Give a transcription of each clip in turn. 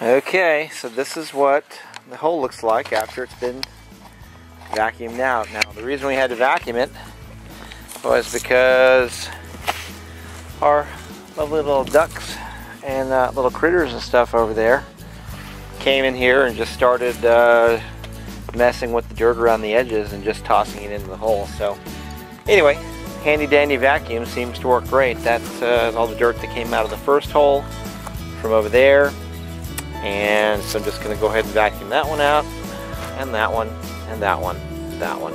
Okay, so this is what the hole looks like after it's been vacuumed out. Now, the reason we had to vacuum it was because our lovely little ducks and little critters and stuff over there came in here and just started messing with the dirt around the edges and just tossing it into the hole. So anyway, handy dandy vacuum seems to work great. That's all the dirt that came out of the first hole from over there. And so I'm just going to go ahead and vacuum that one out, and that one, and that one, and that one.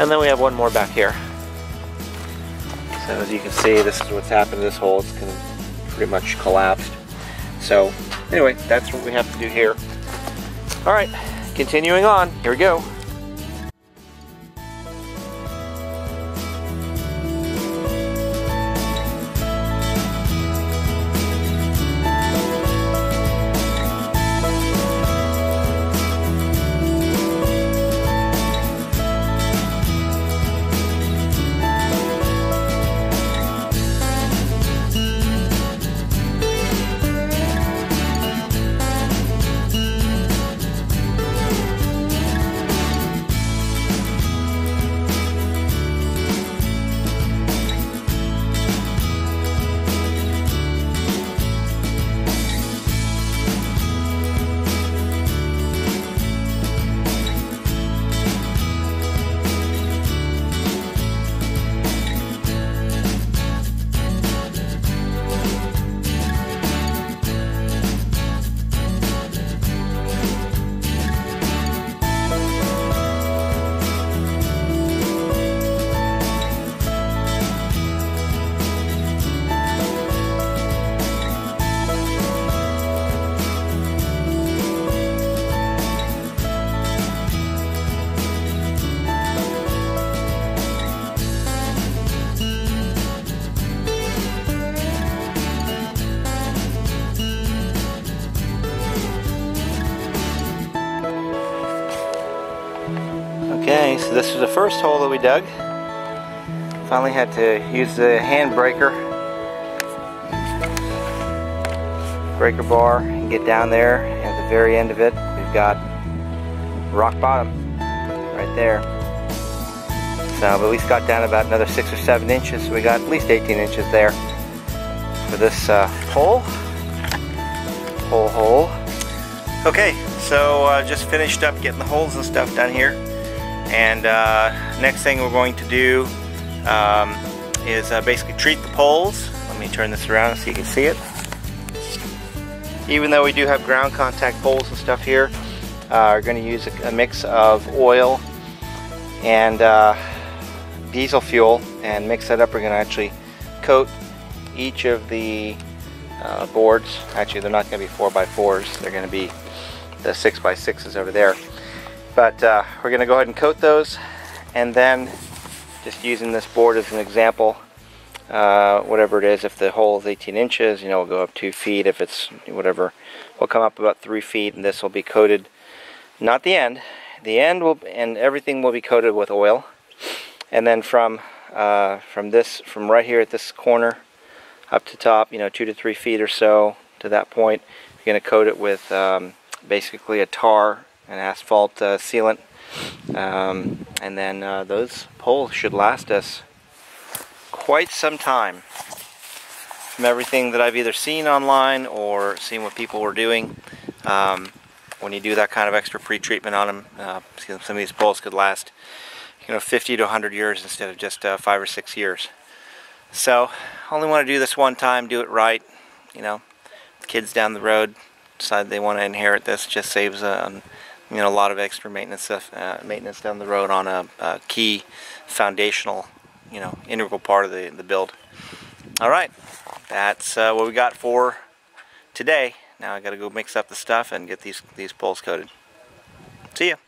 And then we have one more back here. So as you can see, this is what's happened to this hole. It's kind of pretty much collapsed. So anyway, that's what we have to do here. All right, continuing on, here we go. Okay, so this is the first hole that we dug. Finally had to use the hand breaker bar and get down there. At the very end of it, we've got rock bottom right there. So we at least got down about another 6 or 7 inches, so we got at least 18 inches there for this hole. Okay, so just finished up getting the holes and stuff done here. And next thing we're going to do is basically treat the poles. Let me turn this around so you can see it. Even though we do have ground contact poles and stuff here, we're going to use a mix of oil and diesel fuel and mix that up. We're going to actually coat each of the boards. Actually, they're not going to be 4x4s. They're going to be the 6x6s over there. But we're going to go ahead and coat those, and then just using this board as an example, whatever it is, if the hole is 18 inches, you know, we'll go up 2 feet. If it's whatever, we'll come up about 3 feet, and this will be coated, not the end. The end will, and everything will be coated with oil. And then from right here at this corner up to top, you know, 2 to 3 feet or so to that point, you're going to coat it with basically a tar and asphalt sealant, and then those poles should last us quite some time. From everything that I've either seen online or seen what people were doing, when you do that kind of extra pre-treatment on them, some of these poles could last, you know, 50 to 100 years instead of just 5 or 6 years. So, only want to do this one time, do it right. You know, the kids down the road decide they want to inherit this, just saves you know, a lot of extra maintenance down the road on a key foundational, you know, integral part of the build. All right, that's what we got for today. Now I got to go mix up the stuff and get these poles coated. See ya.